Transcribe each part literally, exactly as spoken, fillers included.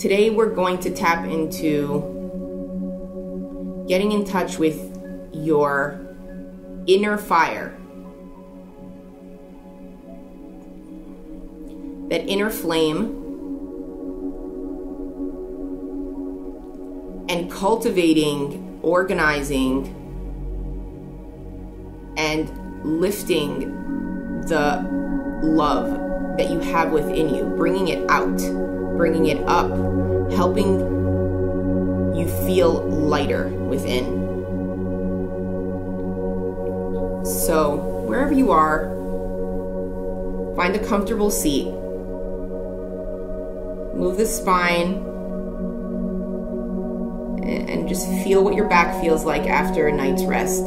Today we're going to tap into getting in touch with your inner fire. That inner flame, and cultivating, organizing, and lifting the love that you have within you, bringing it out, bringing it up, helping you feel lighter within. So, wherever you are, find a comfortable seat. Move the spine and just feel what your back feels like after a night's rest.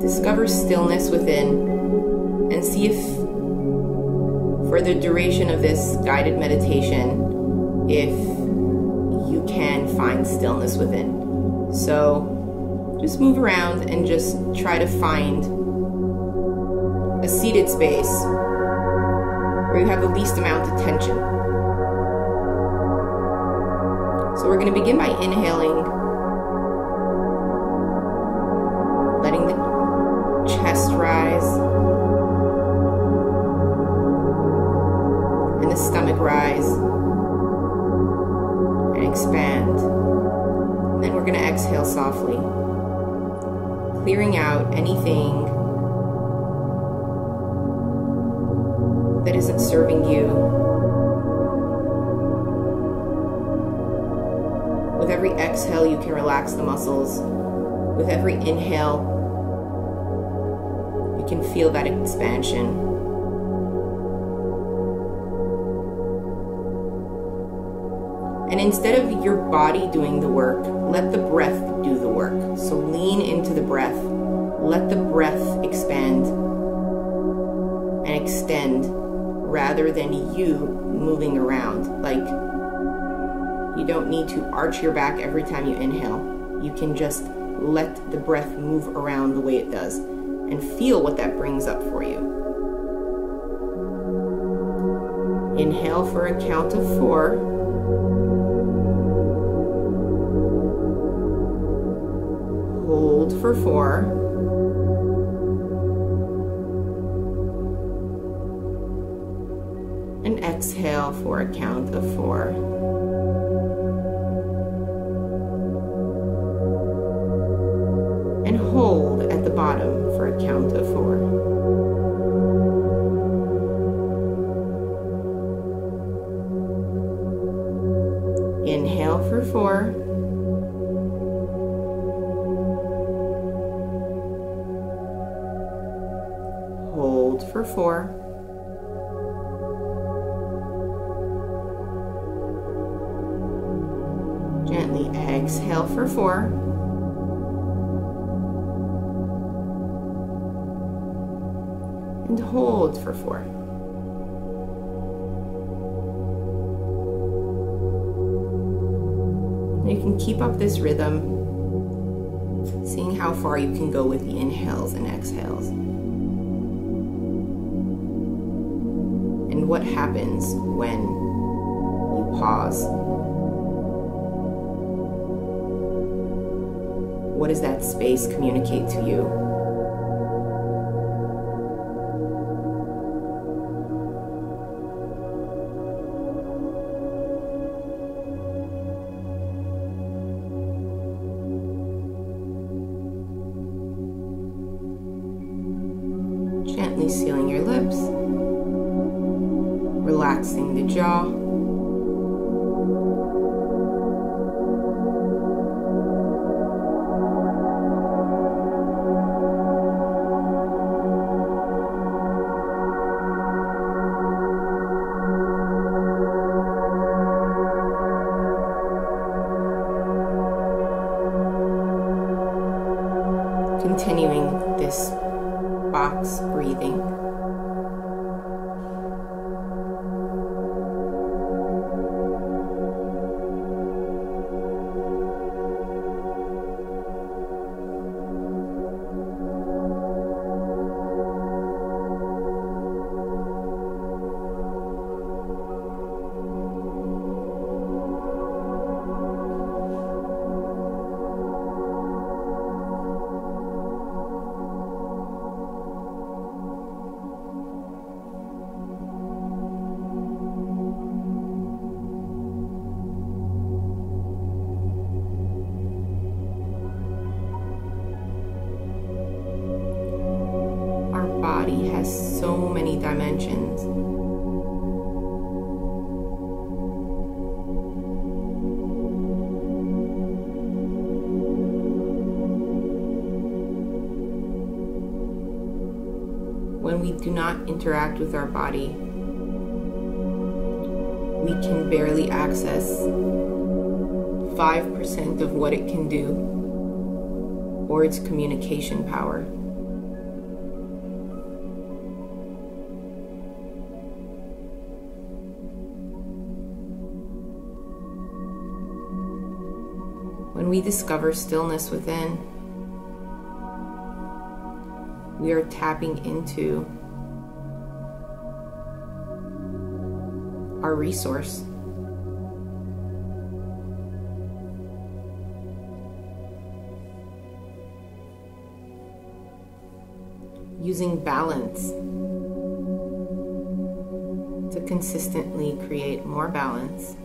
Discover stillness within and see if, for the duration of this guided meditation, if you can find stillness within. So just move around and just try to find a seated space where you have the least amount of tension. So we're going to begin by inhaling, letting the chest rise and the stomach rise and expand. And then we're going to exhale softly, clearing out anything that isn't serving you. With every exhale, you can relax the muscles. With every inhale, you can feel that expansion. And instead of your body doing the work, let the breath do the work. So lean into the breath. Let the breath expand and extend rather than you moving around. Like, you don't need to arch your back every time you inhale. You can just let the breath move around the way it does and feel what that brings up for you. Inhale for a count of four. Hold for four. And exhale for a count of four. And hold at the bottom for a count of four. Inhale for four. Hold for four. Gently exhale for four. And hold for four. You can keep up this rhythm, seeing how far you can go with the inhales and exhales, and what happens when you pause. What does that space communicate to you? Gently sealing your lips, relaxing the jaw, continuing this box breathing. so many dimensions. When we do not interact with our body, we can barely access five percent of what it can do or its communication power. When we discover stillness within, we are tapping into our resource. Using balance to consistently create more balance.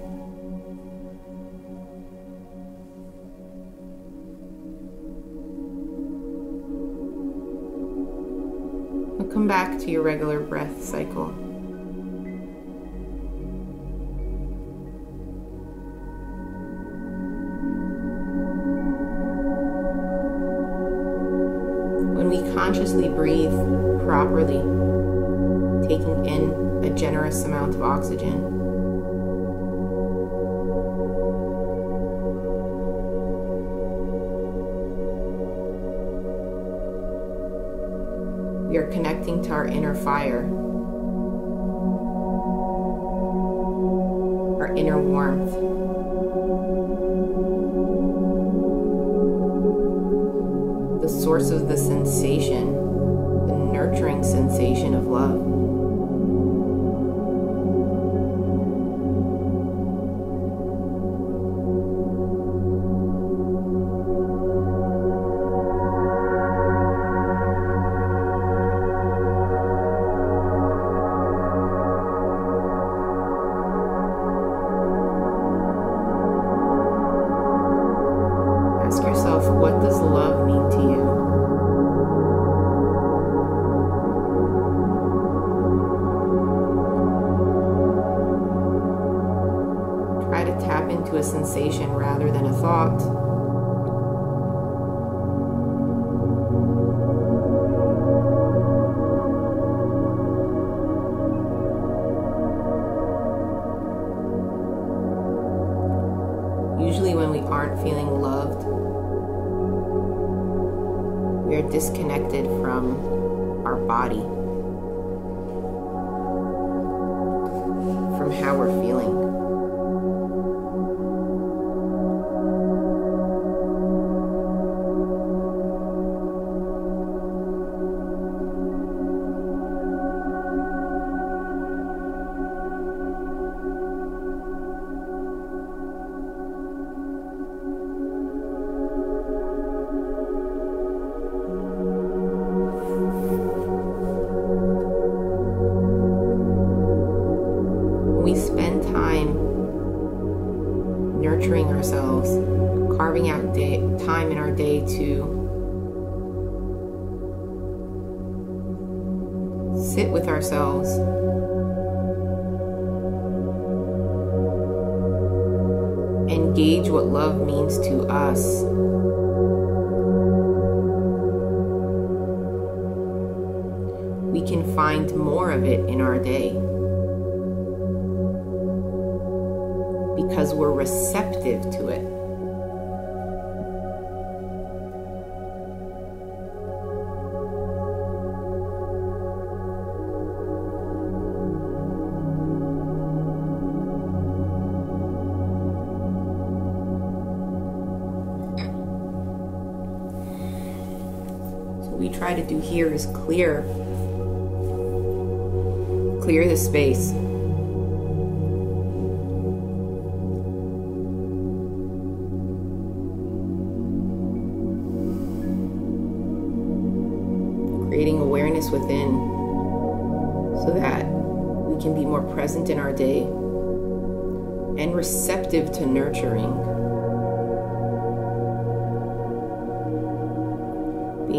Come back to your regular breath cycle. When we consciously breathe properly, taking in a generous amount of oxygen, we are connecting to our inner fire, our inner warmth. The source of the sensation, the nurturing sensation of love. What does love mean to you? Try to tap into a sensation rather than a thought. Usually when we aren't feeling loved, we are disconnected from our body, from how we're feeling. Nurturing ourselves, carving out day, time in our day to sit with ourselves, and gauge what love means to us. We can find more of it in our day, because we're receptive to it. So what we try to do here is clear, clear the space. Creating awareness within so that we can be more present in our day and receptive to nurturing.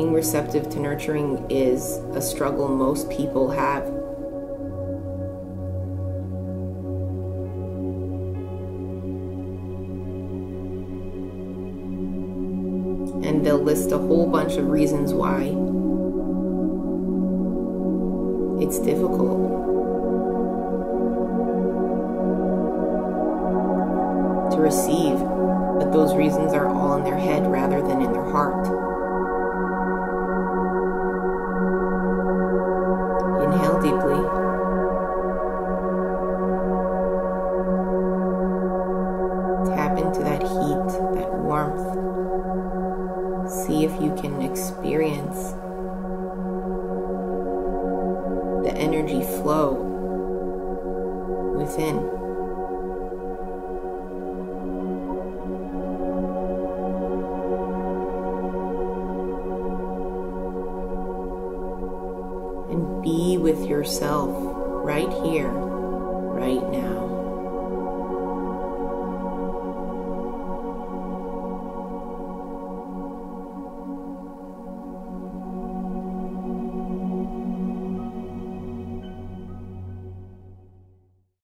being receptive to nurturing is a struggle most people have. And they'll list a whole bunch of reasons why it's difficult to receive, but those reasons are all in their head rather than in their heart. Inhale deeply. Tap into that heat, that warmth. See if you can experience the energy flow within. Be with yourself right here, right now.